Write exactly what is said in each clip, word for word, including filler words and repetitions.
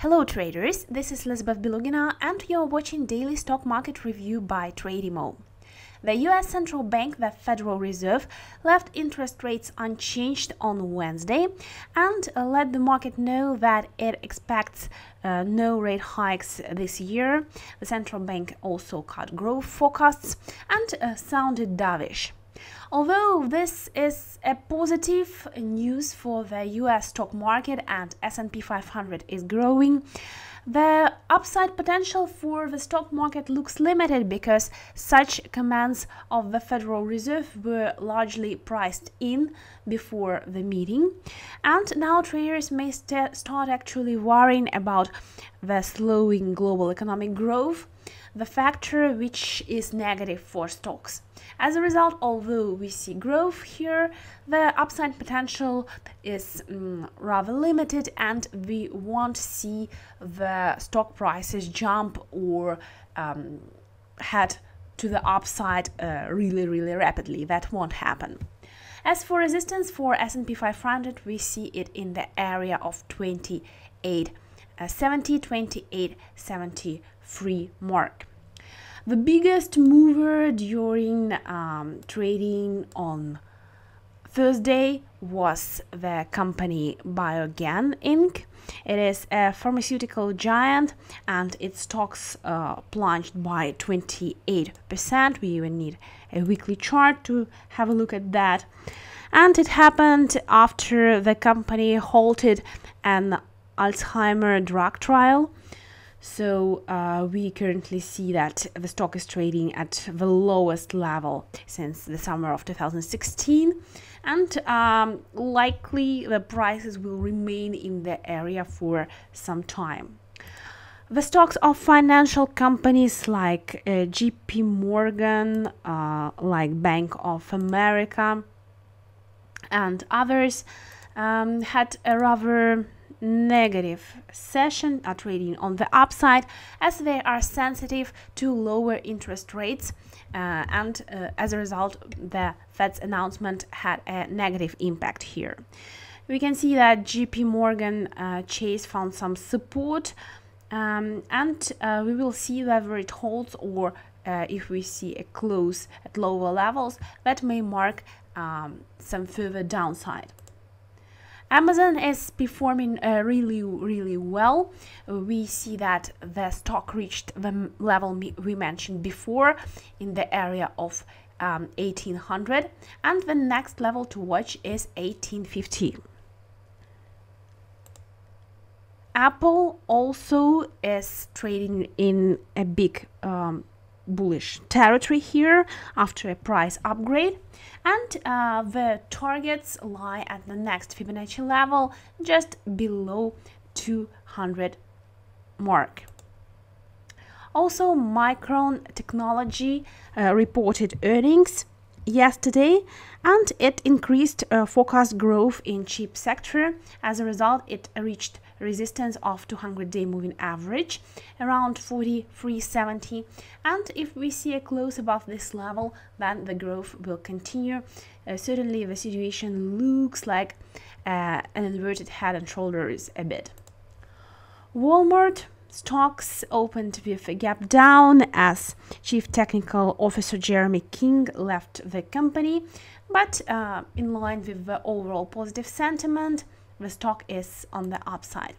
Hello traders, this is Elizabeth Bilugina and you're watching Daily Stock Market Review by Tradimo. The U S central bank, the Federal Reserve, left interest rates unchanged on Wednesday and let the market know that it expects uh, no rate hikes this year. The central bank also cut growth forecasts and uh, sounded dovish. Although this is a positive news for the U S stock market and S and P five hundred is growing, the upside potential for the stock market looks limited because such commands of the Federal Reserve were largely priced in before the meeting, and now traders may st- start actually worrying about the slowing global economic growth, the factor which is negative for stocks. As a result, although we see growth here, the upside potential is um, rather limited and we won't see the stock prices jump or um, head to the upside uh, really, really rapidly. That won't happen. As for resistance for S and P five hundred, we see it in the area of twenty-eight seventy, twenty-eight seventy-three mark. The biggest mover during um, trading on Thursday was the company Biogen Incorporated. It is a pharmaceutical giant and its stocks uh, plunged by twenty-eight percent. We even need a weekly chart to have a look at that. And it happened after the company halted an Alzheimer drug trial. So uh, we currently see that the stock is trading at the lowest level since the summer of two thousand sixteen, and um, likely the prices will remain in the area for some time. The stocks of financial companies like uh, J P Morgan, uh, like Bank of America and others um, had a rather negative session, are trading on the upside as they are sensitive to lower interest rates, uh, and uh, as a result the Fed's announcement had a negative impact here. We can see that J P Morgan uh, Chase found some support, um, and uh, we will see whether it holds or uh, if we see a close at lower levels that may mark um, some further downside. Amazon is performing uh, really, really well. We see that the stock reached the level we mentioned before in the area of um, eighteen hundred, and the next level to watch is eighteen fifty. Apple also is trading in a big um, bullish territory here after a price upgrade, and uh, the targets lie at the next Fibonacci level just below two hundred mark. Also, Micron Technology uh, reported earnings yesterday and it increased uh, forecast growth in chip sector. As a result, it reached resistance of two hundred day moving average around forty-three seventy, and if we see a close above this level, then the growth will continue. Uh, certainly the situation looks like uh, an inverted head and shoulders a bit. Walmart stocks opened with a gap down as Chief Technical Officer Jeremy King left the company, but uh, in line with the overall positive sentiment, the stock is on the upside.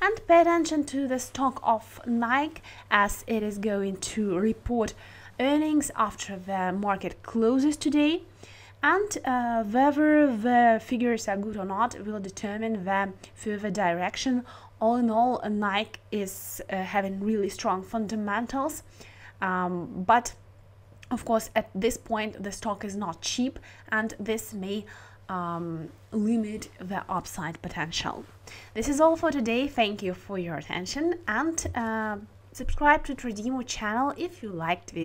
And pay attention to the stock of Nike as it is going to report earnings after the market closes today, and uh, whether the figures are good or not will determine the further direction. All in all, Nike is uh, having really strong fundamentals, um, but of course at this point the stock is not cheap and this may um, limit the upside potential. This is all for today. Thank you for your attention, and uh, subscribe to Tradimo channel if you liked this.